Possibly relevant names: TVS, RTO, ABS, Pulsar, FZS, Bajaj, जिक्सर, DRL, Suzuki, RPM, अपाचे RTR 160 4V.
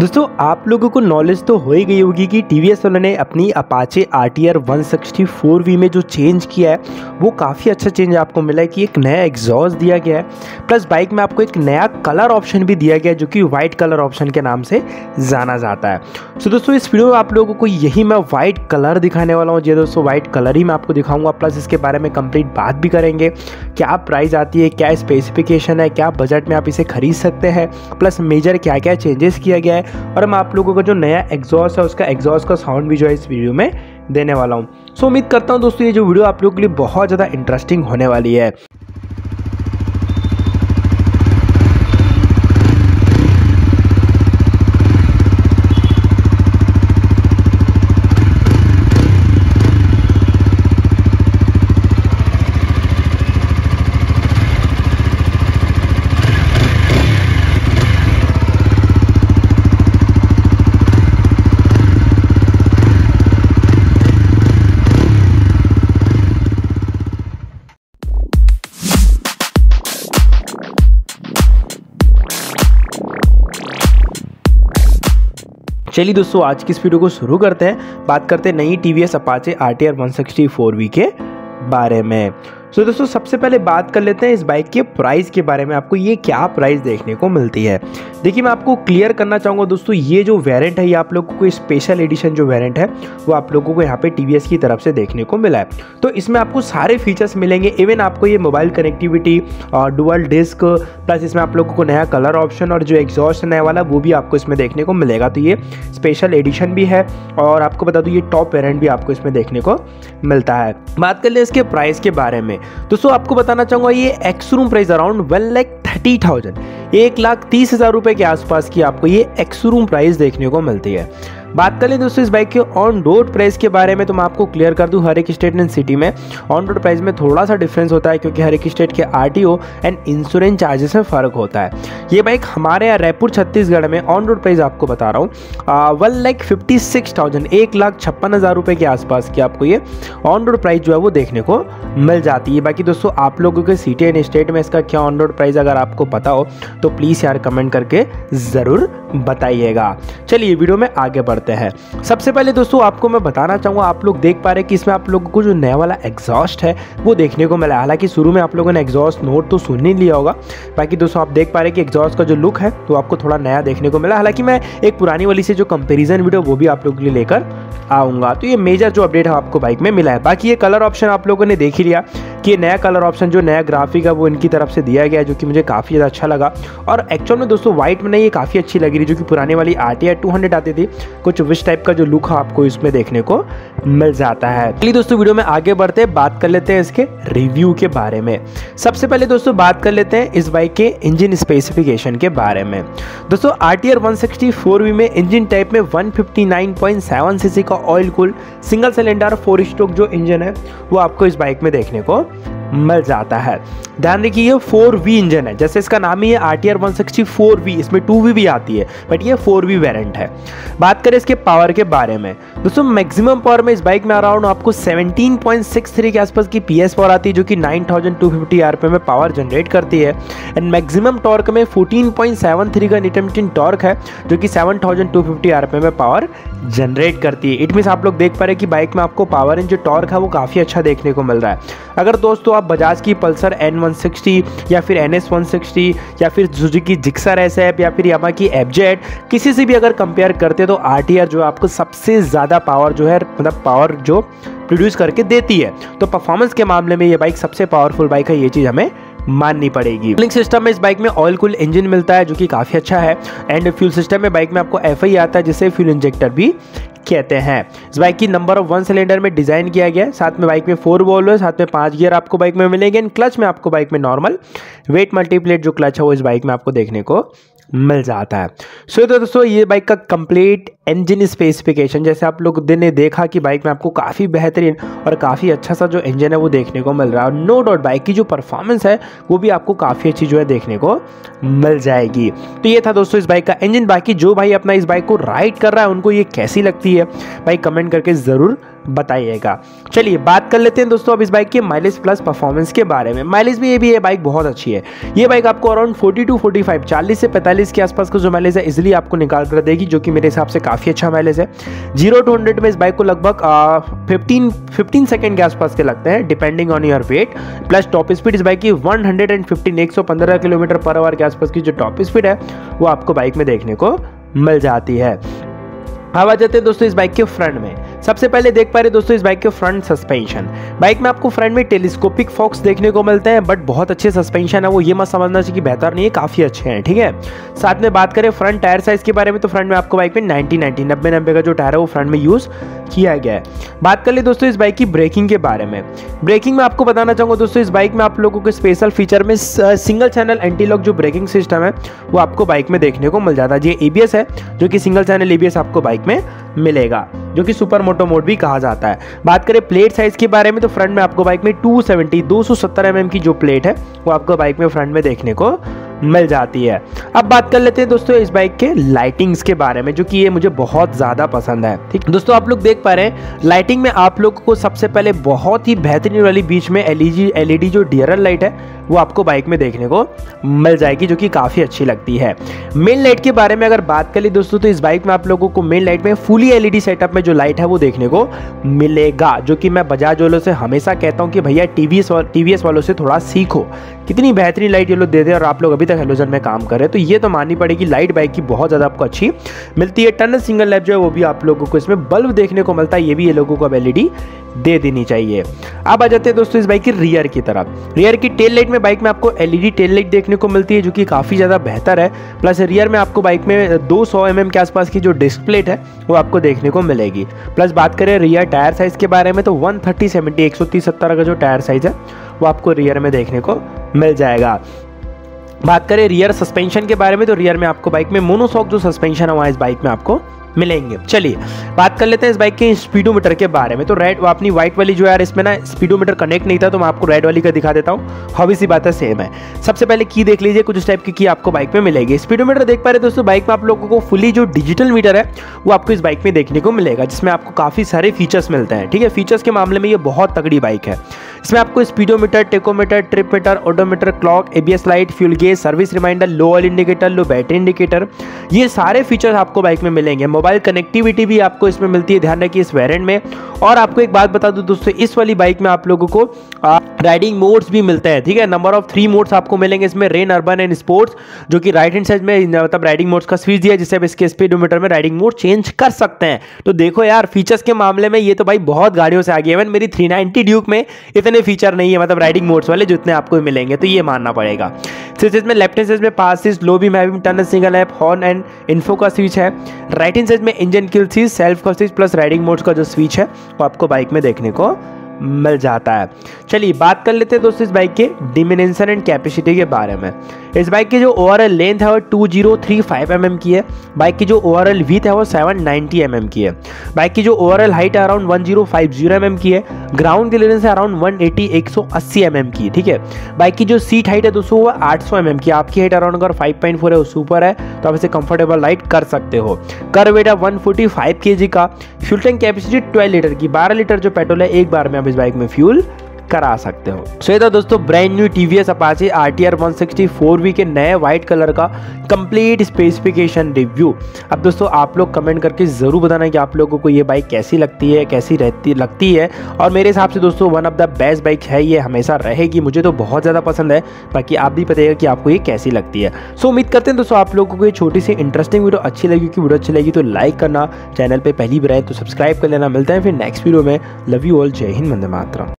दोस्तों आप लोगों को नॉलेज तो हो ही गई होगी कि TVS वालों ने अपनी अपाचे RTR 160 4V में जो चेंज किया है वो काफ़ी अच्छा चेंज आपको मिला है कि एक नया एग्जॉस्ट दिया गया है, प्लस बाइक में आपको एक नया कलर ऑप्शन भी दिया गया है जो कि वाइट कलर ऑप्शन के नाम से जाना जाता है। सो दोस्तों इस वीडियो में आप लोगों को यही मैं वाइट कलर दिखाने वाला हूँ। जी दोस्तों वाइट कलर ही मैं आपको दिखाऊँगा, प्लस इसके बारे में कंप्लीट बात भी करेंगे, क्या प्राइस आती है, क्या स्पेसिफिकेशन है, क्या बजट में आप इसे खरीद सकते हैं, प्लस मेजर क्या क्या चेंजेस किया गया है, और मैं आप लोगों का जो नया एग्जॉस्ट है उसका एग्जॉस्ट का साउंड भी जो है इस वीडियो में देने वाला हूँ। सो उम्मीद करता हूँ दोस्तों ये जो वीडियो आप लोगों के लिए बहुत ज़्यादा इंटरेस्टिंग होने वाली है। चलिए दोस्तों आज की इस वीडियो को शुरू करते हैं, बात करते हैं नई TVS अपाचे RTR 160 4V के बारे में। तो दोस्तों सबसे पहले बात कर लेते हैं इस बाइक के प्राइस के बारे में, आपको ये क्या प्राइस देखने को मिलती है। देखिए मैं आपको क्लियर करना चाहूँगा दोस्तों ये जो वेरिएंट है ये आप लोगों को स्पेशल एडिशन जो वेरिएंट है वो आप लोगों को यहाँ पे TVS की तरफ से देखने को मिला है। तो इसमें आपको सारे फीचर्स मिलेंगे, इवन आपको ये mobile connectivity, dual disc, plus इसमें आप लोगों को नया कलर ऑप्शन और जो एग्जॉस्ट नया वाला वो भी आपको इसमें देखने को मिलेगा। तो ये स्पेशल एडिशन भी है और आपको बता दूँ ये टॉप वेरिएंट भी आपको इसमें देखने को मिलता है। बात कर लें इसके प्राइस के बारे में, दोस्तों आपको बताना चाहूंगा ये एक्स रूम प्राइस अराउंड 1,30,000 1,30,000 रुपए के आसपास की आपको ये एक्स रूम प्राइस देखने को मिलती है। बात कर लें दोस्तों इस बाइक के ऑन रोड प्राइस के बारे में, तो मैं आपको क्लियर कर दूं हर एक स्टेट एंड सिटी में ऑन रोड प्राइस में थोड़ा सा डिफरेंस होता है क्योंकि हर एक स्टेट के RTO एंड इंश्योरेंस चार्जेस में फ़र्क होता है। ये बाइक हमारे यहाँ रायपुर छत्तीसगढ़ में ऑन रोड प्राइस आपको बता रहा हूँ 1,56,000 1,56,000 रुपये के आसपास की आपको ये ऑन रोड प्राइस जो है वो देखने को मिल जाती है। बाकी दोस्तों आप लोगों के सिटी एंड स्टेट में इसका क्या ऑन रोड प्राइस अगर आपको पता हो तो प्लीज़ यार कमेंट करके ज़रूर बताइएगा। चलिए वीडियो में आगे बढ़ते हैं। सबसे पहले दोस्तों आपको मैं बताना चाहूँगा, आप लोग देख पा रहे हैं कि इसमें आप लोगों को जो नया वाला एग्जॉस्ट है वो देखने को मिला। हालांकि शुरू में आप लोगों ने एग्जॉस्ट नोट तो सुन ही लिया होगा। बाकी दोस्तों आप देख पा रहे हैं कि एग्जॉस्ट का जो लुक है तो आपको थोड़ा नया देखने को मिला। हालांकि मैं एक पुरानी वाली से जो कंपेरिजन वीडियो वो भी आप लोगों के लिए लेकर आऊँगा। तो ये मेजर जो अपडेट है आपको बाइक में मिला है। बाकी ये कलर ऑप्शन आप लोगों ने देख ही लिया कि नया कलर ऑप्शन जो नया ग्राफिक है वो इनकी तरफ से दिया गया है जो कि मुझे काफ़ी ज़्यादा अच्छा लगा। और एक्चुअल में दोस्तों व्हाइट में नहीं ये काफ़ी अच्छी लगी रही, जो कि पुराने वाली RTR 200 आती थी, कुछ विश टाइप का जो लुक है आपको इसमें देखने को मिल जाता है। चलिए दोस्तों वीडियो में आगे बढ़ते हैं, बात कर लेते हैं इसके रिव्यू के बारे में। सबसे पहले दोस्तों बात कर लेते हैं इस बाइक के इंजन स्पेसिफिकेशन के बारे में। दोस्तों RTR 160 4V में इंजन टाइप में 159.7 सीसी का oil cool single cylinder 4 stroke जो इंजन है वो आपको इस बाइक में देखने को मिल जाता है। ध्यान रखिए ये 4V इंजन है, जैसे इसका नाम ही है RTR 160 4V, इसमें 2V भी आती है बट ये 4V वेरिएंट है। बात करें इसके पावर के बारे में, दोस्तों मैक्सिमम पावर में इस बाइक में अराउंड आपको 17.63 के आसपास की PS पावर आती है जो कि 9250 RPM में पावर जनरेट करती है। एंड मैक्सिमम टॉर्क में 14.73 का न्यूटन-मीटर टॉर्क है जो कि 7250 RPM में पावर जनरेट करती है। इट मीन्स आप लोग देख पा रहे हैं कि बाइक में आपको पावर एंड जो टॉर्क है वो काफ़ी अच्छा देखने को मिल रहा है। अगर दोस्तों आप बजाज की पल्सर N160 या फिर NS 160 या फिर सुजुकी जिक्सर SF या फिर यामा की FZS किसी से भी अगर कंपेयर करते तो RTR जो आपको सबसे ज़्यादा पावर जो है मतलब पावर जो प्रोड्यूस करके देती है। तो परफॉर्मेंस के मामले में ये बाइक सबसे पावरफुल बाइक है, ये चीज़ हमें माननी पड़ेगी। कूलिंग सिस्टम में इस बाइक में ऑयल कूल इंजन मिलता है जो कि काफ़ी अच्छा है। एंड फ्यूल सिस्टम में बाइक में आपको FI आता है जिसे फ्यूल इंजेक्टर भी कहते हैं। इस बाइक की नंबर ऑफ 1 सिलेंडर में डिज़ाइन किया गया है। साथ में बाइक में 4 बॉल है, साथ में 5 गियर आपको बाइक में मिलेंगे। एंड क्लच में आपको बाइक में नॉर्मल वेट मल्टीप्लेट जो क्लच है वो इस बाइक में आपको देखने को मिल जाता है। सो तो दोस्तों ये बाइक का कंप्लीट इंजन स्पेसिफिकेशन, जैसे आप लोग ने देखा कि बाइक में आपको काफ़ी बेहतरीन और काफ़ी अच्छा सा जो इंजन है वो देखने को मिल रहा है। और नो डाउट बाइक की जो परफॉर्मेंस है वो भी आपको काफ़ी अच्छी जो है देखने को मिल जाएगी। तो ये था दोस्तों इस बाइक का इंजन। बाकी जो भाई अपना इस बाइक को राइड कर रहा है उनको ये कैसी लगती है भाई कमेंट करके ज़रूर बताइएगा। चलिए बात कर लेते हैं दोस्तों अब इस बाइक के माइलेज प्लस परफॉर्मेंस के बारे में। माइलेज में ये बाइक बहुत अच्छी है। ये बाइक आपको अराउंड 42-45 40 से 45 के आसपास का जो माइलेज है इजिली आपको निकाल कर देगी, जो कि मेरे हिसाब से काफ़ी अच्छा माइलेज है। 0-100 में इस बाइक को लगभग 15 सेकेंड के आसपास के लगते हैं depending on your weight. Plus top speed इस बाइक की 115 किलोमीटर पर आवर के आसपास की जो टॉप स्पीड है वो आपको बाइक में देखने को मिल जाती है। अब आ जाते हैं दोस्तों इस बाइक के फ्रंट में। सबसे पहले देख पा रहे दोस्तों इस बाइक के फ्रंट सस्पेंशन। बाइक में आपको फ्रंट में टेलीस्कोपिक फॉक्स देखने को मिलते हैं, बट बहुत अच्छे सस्पेंशन है, वो ये मत समझना चाहिए कि बेहतर नहीं है, काफ़ी अच्छे हैं, ठीक है। साथ में बात करें फ्रंट टायर साइज़ के बारे में तो फ्रंट में आपको बाइक में 90-90 का जो टायर है वो फ्रंट में यूज़ किया गया है। बात कर ले दोस्तों इस बाइक की ब्रेकिंग के बारे में। ब्रेकिंग में आपको बताना चाहूँगा दोस्तों इस बाइक में आप लोगों के स्पेशल फीचर में सिंगल चैनल एंटीलॉक जो ब्रेकिंग सिस्टम है वो आपको बाइक में देखने को मिल जाता है। ये ABS है जो कि सिंगल चैनल ABS आपको बाइक में मिलेगा, जो कि सुपर मोटो मोड भी कहा जाता है। बात करें प्लेट साइज के बारे में तो फ्रंट में आपको बाइक में 270 mm की जो प्लेट है वो आपको बाइक में फ्रंट में देखने को मिल जाती है। अब बात कर लेते हैं दोस्तों इस बाइक के लाइटिंग्स के बारे में, जो कि ये मुझे बहुत ज़्यादा पसंद है। ठीक दोस्तों, आप लोग देख पा रहे हैं लाइटिंग में आप लोग को सबसे पहले बहुत ही बेहतरीन वाली बीच में LED जो DRL लाइट है वो आपको बाइक में देखने को मिल जाएगी, जो कि काफ़ी अच्छी लगती है। मेन लाइट के बारे में अगर बात कर ली दोस्तों तो इस बाइक में आप लोगों को मेन लाइट में फुली LED सेटअप में जो लाइट है वो देखने को मिलेगा, जो कि मैं बजाज वालों से हमेशा कहता हूँ कि भैया TVS वालों से थोड़ा सीखो, कितनी बेहतरीन लाइट ये लोग देते हैं और आप लोग अभी तक हेलोजन में काम कर रहे हैं, तो ये तो माननी पड़ेगी लाइट बाइक की बहुत ज़्यादा आपको अच्छी मिलती है। टर्न सिंगल लैप जो है वो भी आप लोगों को इसमें बल्ब देखने को मिलता है, ये भी ये लोगों को अब LED दे देनी चाहिए। अब आ जाते हैं दोस्तों इस बाइक की रियर की तरफ। रियर की टेल लाइट में बाइक में आपको LED टेल लाइट देखने को मिलती है, जो कि काफ़ी ज़्यादा बेहतर है। प्लस रियर में आपको बाइक में 200 mm के आसपास की जो डिस्क प्लेट है वो आपको देखने को मिलेगी। प्लस बात करें रियर टायर साइज़ के बारे में तो 130-70 का जो टायर साइज़ है वो आपको रियर में देखने को मिल जाएगा। बात करें रियर सस्पेंशन के बारे में तो रियर में आपको बाइक में मोनोशॉक जो सस्पेंशन है वहाँ इस बाइक में आपको मिलेंगे। चलिए बात कर लेते हैं इस बाइक के स्पीडोमीटर के बारे में। तो रेड अपनी व्हाइट वाली जो यार इसमें ना स्पीडोमीटर कनेक्ट नहीं था, तो मैं आपको रेड वाली का दिखा देता हूँ, हॉबी सी बात है, सेम है। सबसे पहले की देख लीजिए, कुछ इस टाइप की आपको बाइक में मिलेगी। स्पीडोमीटर देख पा रहे दोस्तों बाइक में आप लोगों को फुली जो डिजिटल मीटर है वो आपको इस बाइक में देखने को मिलेगा, जिसमें आपको काफ़ी सारे फीचर्स मिलते हैं, ठीक है। फीचर्स के मामले में ये बहुत तगड़ी बाइक है। इसमें आपको speedometer, tachometer, trip meter, odometer, clock, ABS light, fuel gauge, service reminder, low oil indicator, low battery indicator, ये सारे फीचर्स आपको बाइक में मिलेंगे। मोबाइल कनेक्टिविटी भी आपको इसमें मिलती है, ध्यान रखिए इस वेरिएंट में। और आपको एक बात बता दूं दोस्तों, इस वाली बाइक में आप लोगों को राइडिंग मोड्स भी मिलते हैं, ठीक है। नंबर ऑफ 3 मोड्स आपको मिलेंगे इसमें, रेन, अर्बन एंड स्पोर्ट्स, जो कि राइट हैंड साइड में मतलब राइडिंग मोड्स का स्विच दिया, जिससे आप इसके स्पीडोमीटर में राइडिंग मोड चेंज कर सकते हैं। तो देखो यार फीचर्स के मामले में ये तो भाई बहुत गाड़ियों से आगे, इवन मेरी 390 ड्यूक में इतने फीचर नहीं है, मतलब राइडिंग मोड्स वाले जितने आपको मिलेंगे, तो ये मानना पड़ेगा। सिर्फ इसमें लेफ्ट हैंड साइड में pass switch, low beam, high beam, turn single lamp, horn and info का स्विच है। राइट हैंड साइड में इंजन किल स्विच, सेल्फ का स्विच, प्लस राइडिंग मोड्स का जो स्विच है वो आपको बाइक में देखने को मिल जाता है। चलिए बात कर लेते हैं दोस्तों इस बाइक के डिमेंशन एंड कैपेसिटी के बारे में। इस बाइक की जो ओवरऑल लेंथ है वो 2035 mm की है। बाइक की जो ओवरऑल विड्थ है वो 790 mm की है। बाइक की जो ओवरऑल हाइट है अराउंड 1050 mm की है। ग्राउंड क्लियरेंस है अराउंड 180-180 mm की, ठीक है। बाइक की जो सीट हाइट है दोस्तों वो 800 mm की। आपकी हाइट अराउंड अगर 5.4 है उससे ऊपर है तो आप इसे कंफर्टेबल राइड कर सकते हो। कर वेट है 145 kg का। फ्यूल टैंक कैपेसिटी 12 लीटर की। 12 लीटर जो पेट्रोल है एक बार में इस बाइक में फ्यूल करा सकते हो। सो ये था दोस्तों brand new TVS अपाचे RTR 160 4V के नए व्हाइट कलर का कंप्लीट स्पेसिफिकेशन रिव्यू। अब दोस्तों आप लोग कमेंट करके ज़रूर बताना कि आप लोगों को ये बाइक कैसी लगती है, कैसी रहती लगती है। और मेरे हिसाब से दोस्तों one of the best bike है, ये हमेशा रहेगी, मुझे तो बहुत ज़्यादा पसंद है। बाकी आप भी बताइएगा कि आपको ये कैसी लगती है। सो उम्मीद करते हैं दोस्तों आप लोगों को ये छोटी सी इंटरेस्टिंग वीडियो अच्छी लगी। कि वीडियो अच्छी लगी तो लाइक करना, चैनल पर पहली बार आए तो सब्सक्राइब कर लेना। मिलते हैं फिर नेक्स्ट वीडियो में। लव यू ऑल, जय हिंद, वंदे मातरम।